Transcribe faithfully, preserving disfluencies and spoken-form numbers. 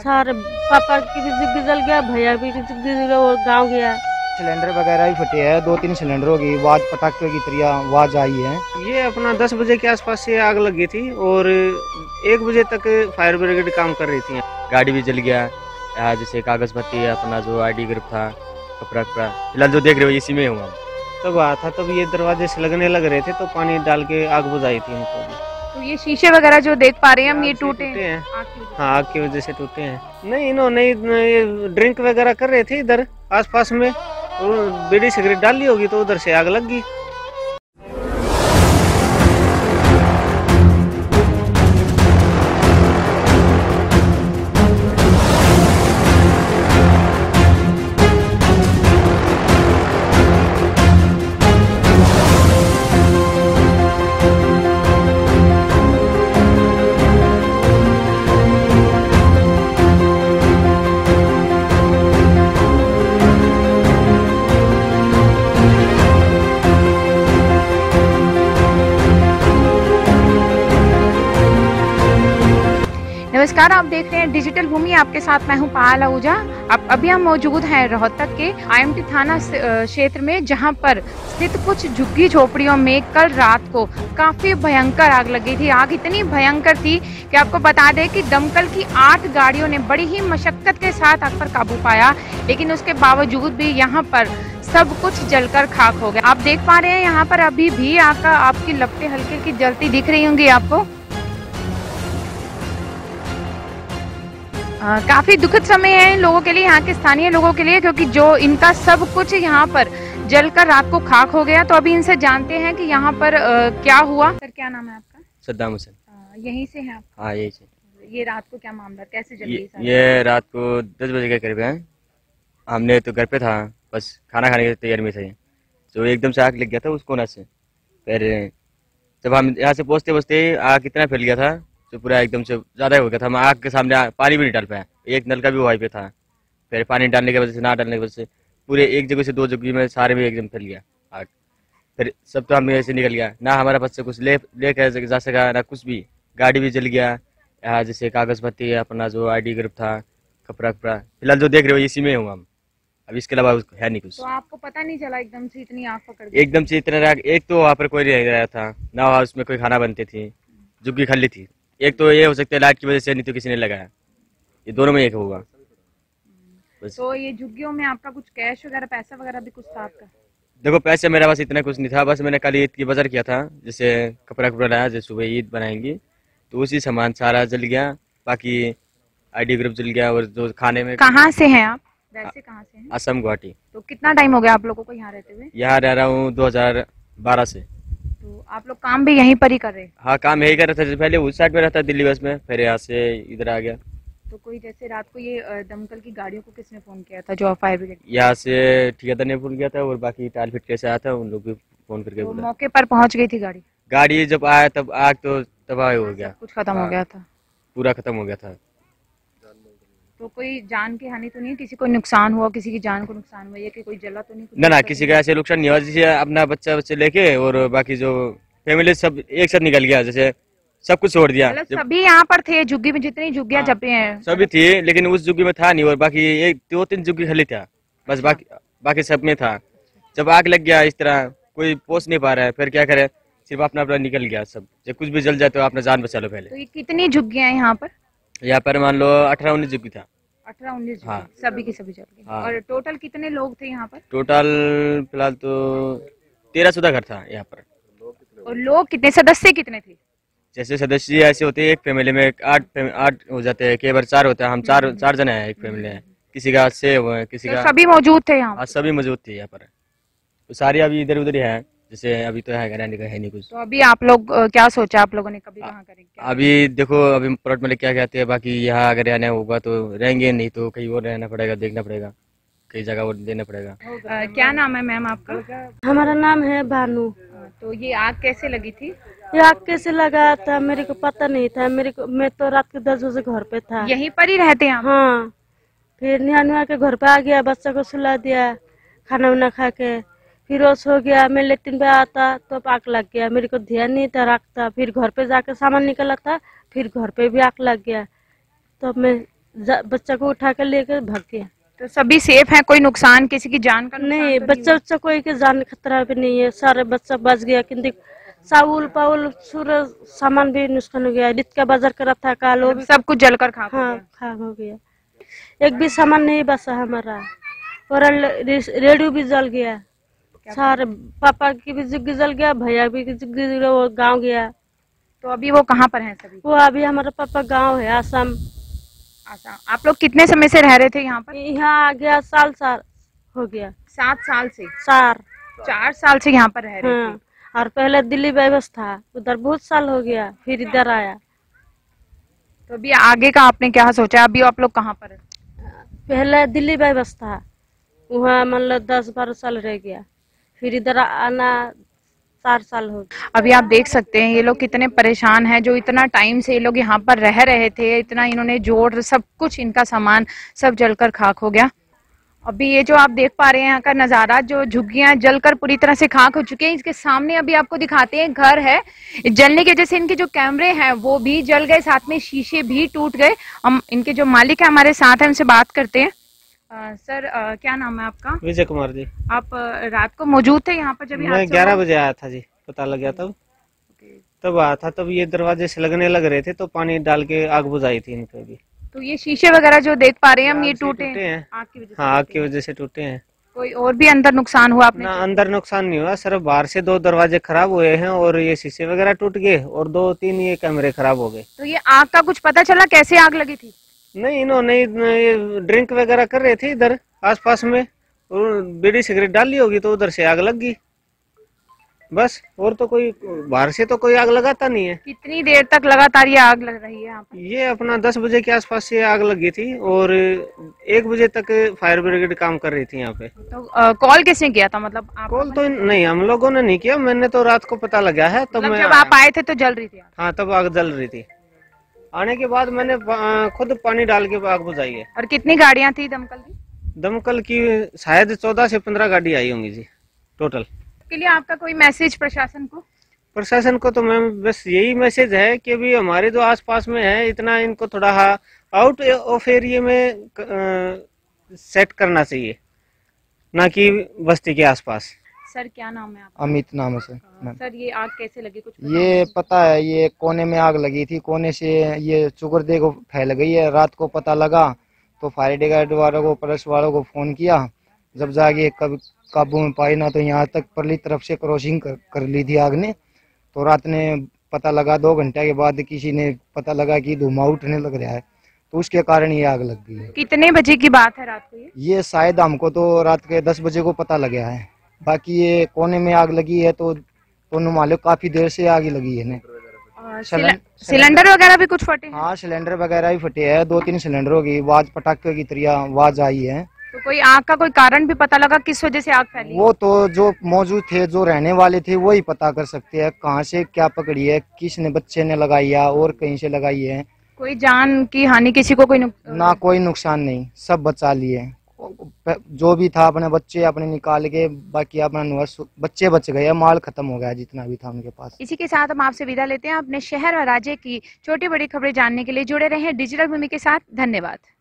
सारे पापा की भी गिजल गया, भैया भी गिजल और गाँव गया। सिलेंडर वगैरह भी फटे हैं, दो तीन सिलेंडर हो गई, आवाज पटाखे की तरिया आवाज आई है। ये अपना दस बजे के आसपास से आग लगी थी और एक बजे तक फायर ब्रिगेड काम कर रही थी। गाड़ी भी जल गया, जैसे कागज भट्टी है, अपना जो आईडी ग्रुप था, कपड़ा कपड़ा फिलहाल जो देख रहे हो इसी में हुआ। तब आया था तब ये दरवाजे से लगने लग रहे थे तो पानी डाल के आग बुझाई थी इनको। तो ये शीशे वगैरह जो देख पा रहे हैं हम, ये टूटे हैं। हाँ, आग की वजह से टूटे हैं। नहीं इन्होंने ये ड्रिंक वगैरह कर रहे थे इधर आसपास में, और बीड़ी सिगरेट डाल ली होगी तो उधर से आग लग गई। नमस्कार, आप देख रहे हैं डिजिटल भूमि, आपके साथ मैं हूं पायल आहूजा। अब अभी हम मौजूद हैं रोहतक के आईएमटी थाना क्षेत्र में, जहां पर स्थित कुछ झुग्गी झोपड़ियों में कल रात को काफी भयंकर आग लगी थी। आग इतनी भयंकर थी कि आपको बता दें कि दमकल की आठ गाड़ियों ने बड़ी ही मशक्कत के साथ आग पर काबू पाया, लेकिन उसके बावजूद भी यहाँ पर सब कुछ जलकर खाक हो गया। आप देख पा रहे हैं यहाँ पर अभी भी आग का आपकी लपटें हल्की की जलती दिख रही होंगी आपको। आ, काफी दुखद समय है इन लोगों के लिए, यहाँ के स्थानीय लोगों के लिए, क्योंकि जो इनका सब कुछ यहाँ पर जलकर रात को खाक हो गया। तो अभी इनसे जानते हैं कि यहाँ पर आ, क्या हुआ। सर क्या नाम है आपका? सद्दाम। यहीं से है आप? हाँ यही से। ये रात को क्या मामला, कैसे जल गई? ये, ये रात को दस बजे के करीब है, हमने तो घर पे था, बस खाना खाने की तैयारी में थे, तो एकदम से आग लग गया था उस कोना से। फिर जब हम यहाँ से पहुँचते पहुँचते आग कितना फैल गया था तो पूरा एकदम से ज़्यादा हो गया था। हम आग के सामने पानी भी नहीं डाल पाया, एक नल का भी वहाँ पे था। फिर पानी डालने के वजह से, ना डालने की वजह से पूरे एक जगह से दो जगह में सारे में एकदम फैल गया आग। फिर सब तो हम ऐसे निकल गया, ना हमारे पास से कुछ ले ले कर जा सका, ना कुछ भी। गाड़ी भी जल गया यहाँ, जैसे कागज भट्टी है, अपना जो आई डी ग्रुप था, कपड़ा कपड़ा फिलहाल जो देख रहे हो इसी में हुआ हम। अब इसके अलावा है नहीं कुछ। तो आपको पता नहीं चला एकदम से इतनी आग पकड़ गई? एकदम से इतना, एक तो वहाँ पर कोई नहीं रहा था, ना वहाँ उसमें कोई खाना बनती थी, झुग्गी खाली थी। एक तो ये हो सकता है लाइट की वजह से, नहीं तो किसी ने लगाया, ये दोनों में एक होगा। तो ये झुग्गियों में आपका कुछ कैश वगैरह, पैसा वगैरह भी कुछ था आपका? देखो पैसे मेरा पास इतना कुछ नहीं था, बस मैंने कल ईद की बाजार किया था, जैसे कपड़ा कपड़ा लाया, जैसे सुबह ईद बनाएंगी तो उसी सामान सारा जल गया, बाकी आईडी ग्रुप जल गया। और जो खाने में। कहाँ से है आप वैसे, कहाँ से है? असम, गुवाहाटी। तो कितना टाइम हो गया आप लोगों को यहाँ रहते हुए? यहाँ रह रहा हूँ दो हजार बारह से। तो आप लोग काम भी यहीं पर ही कर रहे? हाँ काम यही कर रहा था, जैसे पहले उस साइड में रहता दिल्ली बस में, फिर यहाँ से इधर आ गया। तो कोई जैसे रात को ये दमकल की गाड़ियों को किसने फोन किया था? जो फायर ब्रिगेड यहाँ से ठेकेदार ने फोन किया था, और बाकी टाल फिट कैसे आया था उन लोग भी फोन करके। तो मौके पर पहुँच गई थी गाड़ी? गाड़ी जब आया तब आग तो तबाह हो गया, कुछ खत्म हो गया था, पूरा खत्म हो गया था। तो कोई जान की हानि तो नहीं, किसी को नुकसान हुआ, किसी की जान को नुकसान हुआ, या कि कोई जला तो नहीं? ना ना, किसी का ऐसे नुकसान नहीं हुआ, जैसे अपना बच्चा बच्चे लेके और बाकी जो फैमिली सब एक साथ निकल गया, जैसे सब कुछ छोड़ दिया। सभी यहाँ पर थे झुग्गी में, जितनी झुग्गियाँ जब सभी थी, लेकिन उस झुग्गी में था नहीं, और बाकी एक दो तीन झुग्गी खाली था बस, बाकी बाकी सब में था। जब आग लग गया इस तरह, कोई पहुँच नहीं पा रहा है, फिर क्या करे, सिर्फ अपना अपना निकल गया सब। जब कुछ भी जल जाए तो अपना जान बचा लो पहले। कितनी झुग्गियाँ है यहाँ पर? यहाँ पर मान लो अठारह उन्नीस झुग्गी था। अठारह उन्नीस? हाँ। सभी की सभी जगह। हाँ। और टोटल कितने लोग थे यहाँ पर? टोटल फिलहाल तो तेरह चौदह घर था यहाँ पर। और लोग कितने, सदस्य कितने थे? जैसे सदस्य ऐसे होते हैं, एक फैमिली में आठ आठ हो जाते हैं, कई बार चार होता है, हम चार चार जने हैं एक फैमिली में, किसी का छह हुए हैं, किसी का। सभी मौजूद थे यहाँ? सभी मौजूद थे यहाँ पर, सारे अभी इधर उधर ही है, जैसे अभी तो है रहने का है नहीं कुछ। तो अभी आप लोग क्या सोचा आप लोगों ने, कभी कहाँ करेंगे? अभी देखो अभी प्लॉट में क्या कहते हैं, बाकी यहाँ अगर रहना होगा तो रहेंगे, नहीं तो कहीं और रहना पड़ेगा, देखना पड़ेगा, कई जगह और देना पड़ेगा। आ, क्या नाम है मैम आपका? हमारा नाम है भानु। तो ये आग कैसे लगी थी? ये आग कैसे लगा था मेरे को पता नहीं था, मेरे को, मैं तो रात के दस बजे घर पे था। यहीं पर ही रहते हैं? हाँ। फिर निहा नुहा के घर पे आ गया, बच्चा को सुला दिया, खाना वाना खा के फिर होश हो गया। मैं लेट्रिन पे आता तो आग लग गया, मेरे को ध्यान नहीं था रखता, फिर घर पे जाकर सामान निकला था, फिर घर पे भी आग लग गया, तब तो मैं बच्चा को उठा कर लेकर भाग गया। तो सभी सेफ हैं, कोई नुकसान किसी की जान का नहीं? तो बच्चा बच्चा कोई के जान खतरा भी नहीं है, सारे बच्चा बच गया। किन्तु चावल पावल सूरज सामान भी नुकसान हो गया। रित का बाजार करा था का लोग सब कुछ जलकर खा हाँ, खा हो गया। एक भी सामान नहीं बचा हमारा, और रेडियो भी जल गया, सारे पापा की भी जिग जल गया, भैया भी गाँव गया। तो अभी वो कहाँ पर है सभी? वो अभी हमारा पापा गाँव है आसाम। आप लोग कितने समय से रह रहे थे यहाँ पर? यहाँ आ गया साल साल हो गया। सात साल से? चार चार साल से यहाँ पर रह रहे हाँ। थे। और पहले दिल्ली व्यवस्था उधर बहुत साल हो गया, फिर इधर आया। तो अभी आगे का आपने क्या सोचा? अभी आप लोग कहाँ पर? पहले दिल्ली व्यवस्था, वहाँ मतलब दस बारह साल रह गया, फिर इधर आना चार साल हो। अभी आप देख सकते हैं ये लोग कितने परेशान हैं, जो इतना टाइम से ये लोग यहाँ पर रह रहे थे, इतना इन्होंने जोड़ सब कुछ इनका सामान सब जलकर खाक हो गया। अभी ये जो आप देख पा रहे हैं यहाँ का नज़ारा, जो झुग्गियाँ जलकर पूरी तरह से खाक हो चुकी हैं। इसके सामने अभी आपको दिखाते हैं घर है, जलने की वजह से इनके जो कैमरे हैं वो भी जल गए, साथ में शीशे भी टूट गए। हम इनके जो मालिक है हमारे साथ है, उनसे बात करते हैं। आ, सर आ, क्या नाम है आपका? विजय कुमार जी। आप आ, रात को मौजूद थे यहाँ पर? जब मैं ग्यारह बजे आया था जी, पता लग गया तब तब आया था, तब ये दरवाजे से लगने लग रहे थे, तो पानी डाल के आग बुझाई थी इनपे भी। तो ये शीशे वगैरह जो देख पा रहे हैं हम, ये टूटे हैं आग की वजह से? हाँ, आग की वजह से टूटे हैं। कोई और भी अंदर नुकसान हुआ आपने? अंदर नुकसान नहीं हुआ, सिर्फ बाहर से दो दरवाजे खराब हुए हैं, और ये शीशे वगैरह टूट गए, और दो तीन ये कैमरे खराब हो गए। तो ये आग का कुछ पता चला कैसे आग लगी थी? नहीं, इन्होंने ड्रिंक वगैरह कर रहे थे इधर आसपास में, और बीड़ी सिगरेट डाली होगी तो उधर से आग लग गई बस, और तो कोई बाहर से तो कोई आग लगाता नहीं है। कितनी देर तक लगातार ये आग लग रही है यहाँ पर? ये अपना दस बजे के आसपास से आग लगी थी, और एक बजे तक फायर ब्रिगेड काम कर रही थी यहाँ पे। तो आ, कॉल किसने किया था? मतलब आप कॉल तो नहीं, हम लोगों ने नहीं किया, मैंने तो रात को पता लगा है तब। मैं जब आप आए थे तो जल रही थी? हाँ, तब आग जल रही थी, आने के बाद मैंने खुद पानी डाल के आग बुझाई है। और कितनी गाड़ियां थी दमकल की? दमकल की शायद चौदह से पंद्रह गाड़ी आई होंगी जी टोटल। के लिए आपका कोई मैसेज प्रशासन को? प्रशासन को तो मैम बस यही मैसेज है कि भी हमारे जो आसपास में है, इतना इनको थोड़ा आउट ऑफ एरिया में सेट करना चाहिए, ना कि बस्ती के आसपास। सर क्या नाम है आपका? अमित नाम है सर। सर ये आग कैसे लगी कुछ पता? ये पता है, ये कोने में आग लगी थी, कोने से ये चुगरदे को फैल गई है। रात को पता लगा तो फायर ब्रिगेड वालों को, पुलिस वालों को फोन किया, जब जाके कब काबू में पाई ना, तो यहाँ तक परली तरफ से क्रॉसिंग कर, कर ली थी आग ने। तो रात ने पता लगा, दो घंटे के बाद किसी ने पता लगा कि धुआं उठने लग रहा है, तो उसके कारण ये आग लग गई है। कितने बजे की बात है रात को? ये शायद हमको तो रात के दस बजे को पता लगा है। बाकी ये कोने में आग लगी है तो दोनों मालिक काफी देर से आग लगी है ने। सिलेंडर वगैरह भी कुछ फटे हैं? हाँ, सिलेंडर वगैरह भी फटे हैं, दो तीन सिलेंडरों की आवाज, पटाखे की तरिया आवाज आई है। तो कोई आग का कोई कारण भी पता लगा किस वजह से आग फैली? वो तो जो मौजूद थे, जो रहने वाले थे, वो ही पता कर सकते हैं कहाँ से क्या पकड़ी है, किसने बच्चे ने लगाई है और कहीं से लगाई है। कोई जान की हानि किसी को? कोई ना, कोई नुकसान नहीं, सब बचा लिए। जो भी था अपने बच्चे अपने निकाल के, बाकी अपना बच्चे बच गए, माल खत्म हो गया जितना भी था उनके पास। इसी के साथ हम आपसे विदा लेते हैं। अपने शहर और राज्य की छोटी बड़ी खबरें जानने के लिए जुड़े रहे हैं डिजिटल भूमि के साथ। धन्यवाद।